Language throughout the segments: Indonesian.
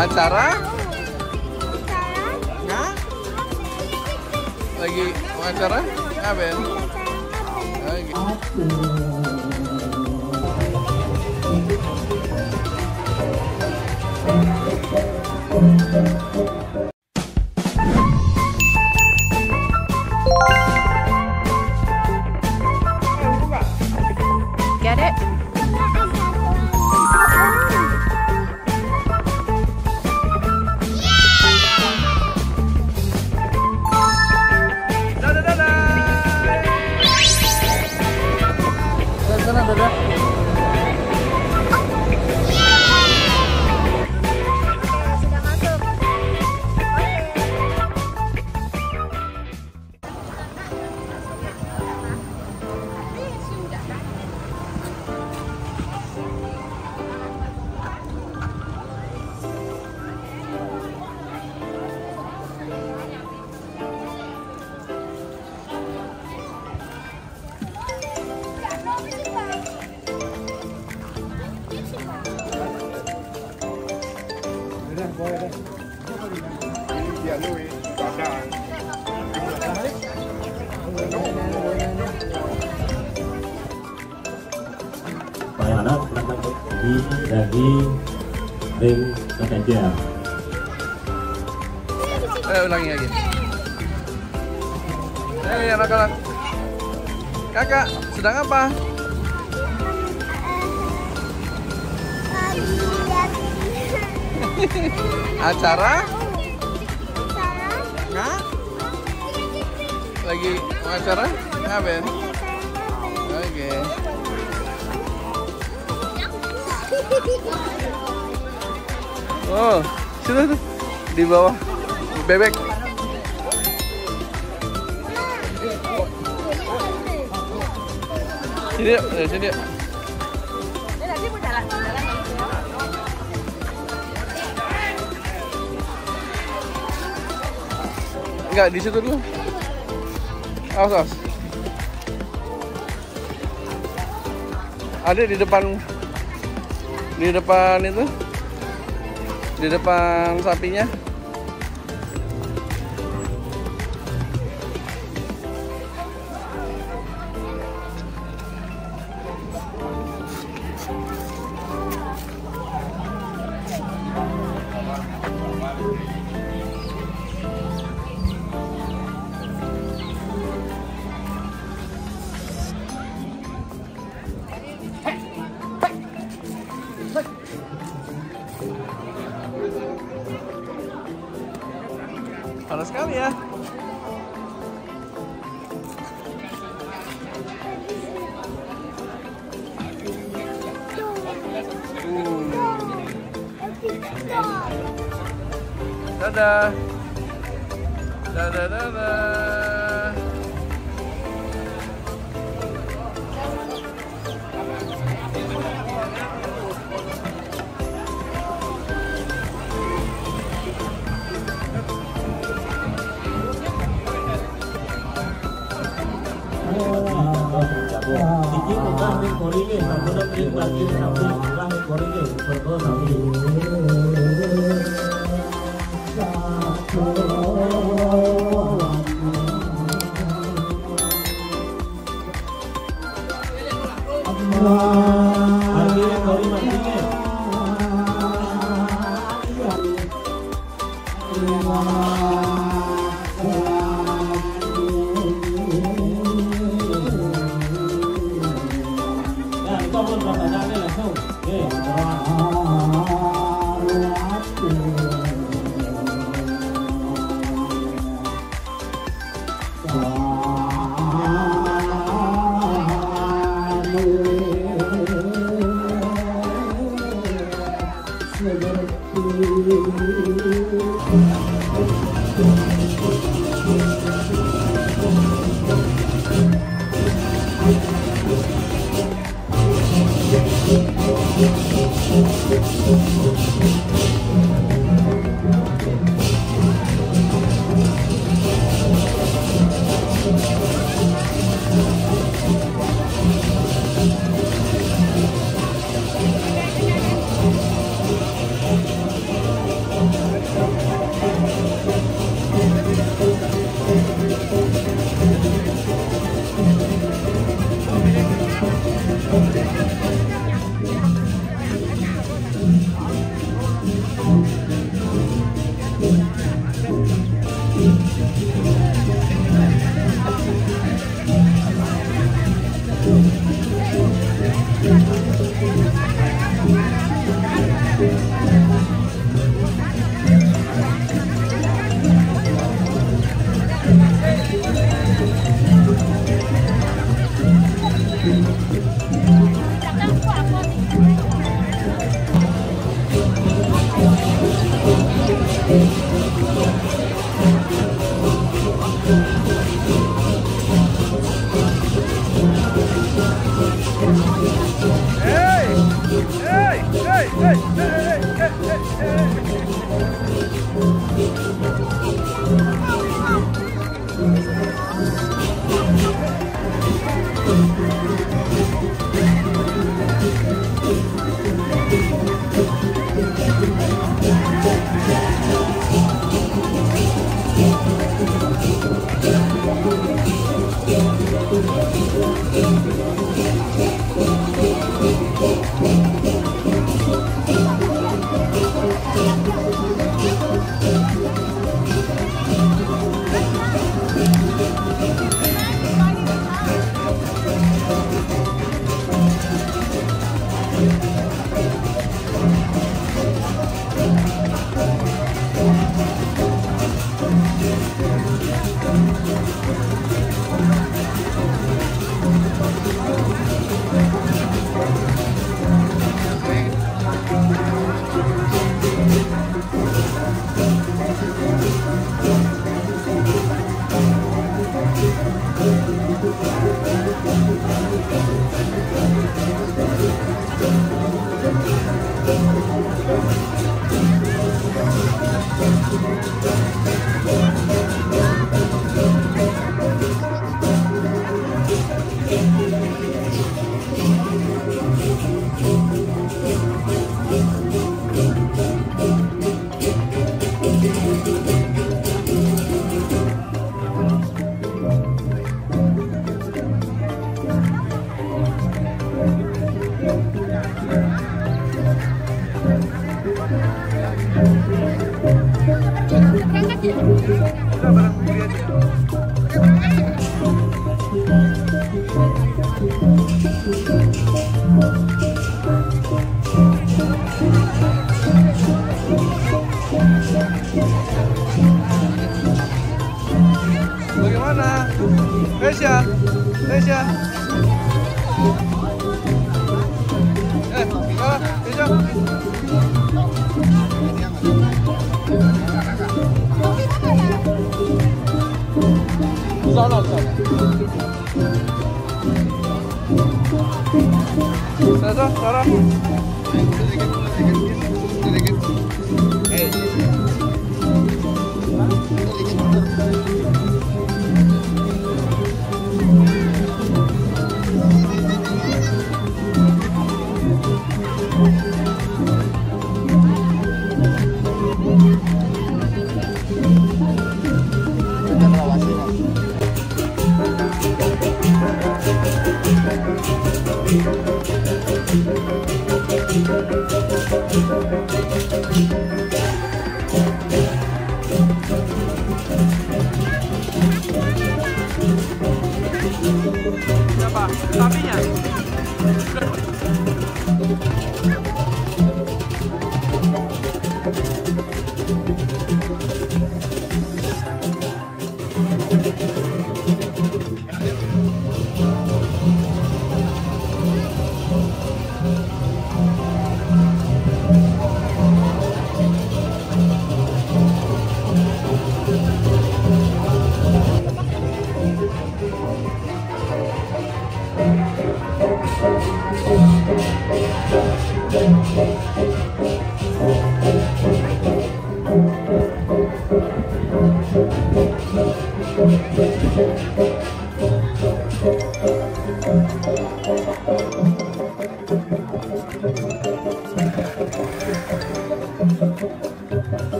acara? Nah? Lagi mau acara? Ngapain? Lagi. Get it? Anak-anak jadi ring saja. Saya ulangi lagi. Hei anak-anak, kakak sedang apa? Acara? Nah? Lagi mau acara? Ngapain? Oke. Oh, sudah tuh di bawah bebek. Sini, ya, sini. Enggak di situ dulu. Awas. Ada di depan itu, di depan sapinya. Panas sekali ya. Dadah. Dadah, dadah. Terima kasih telah menonton!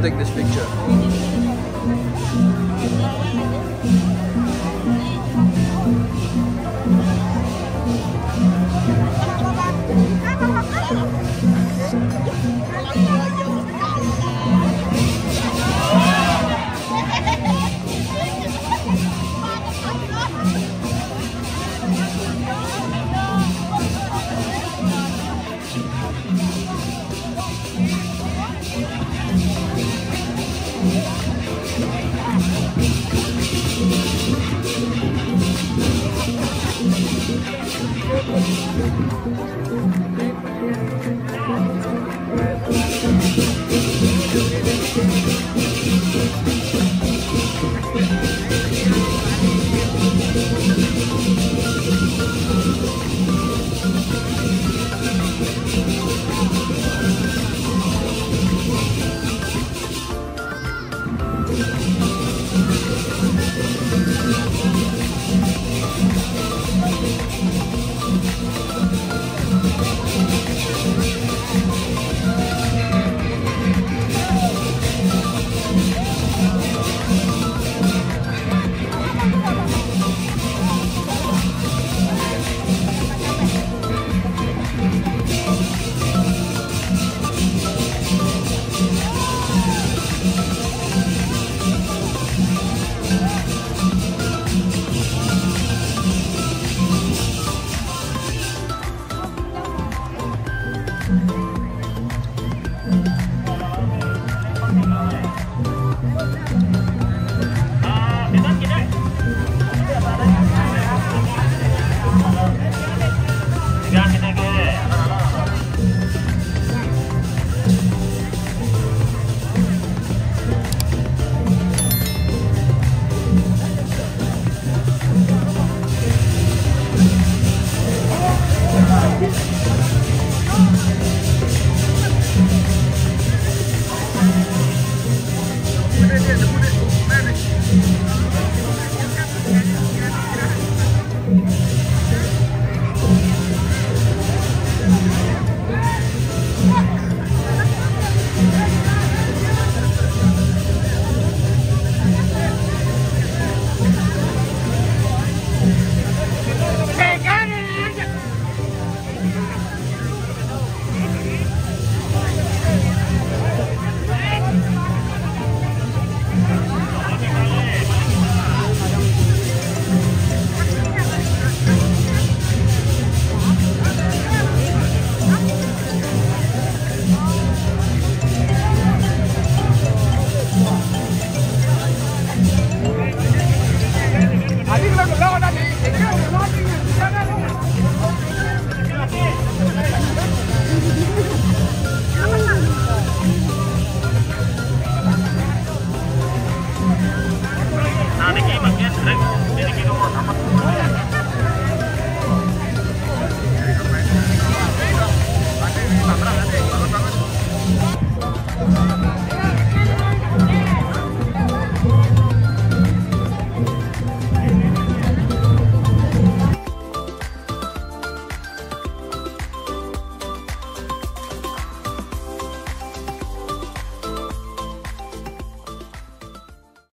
don't take this picture. Nah, ini makin sering, jadi kita mau sama-sama.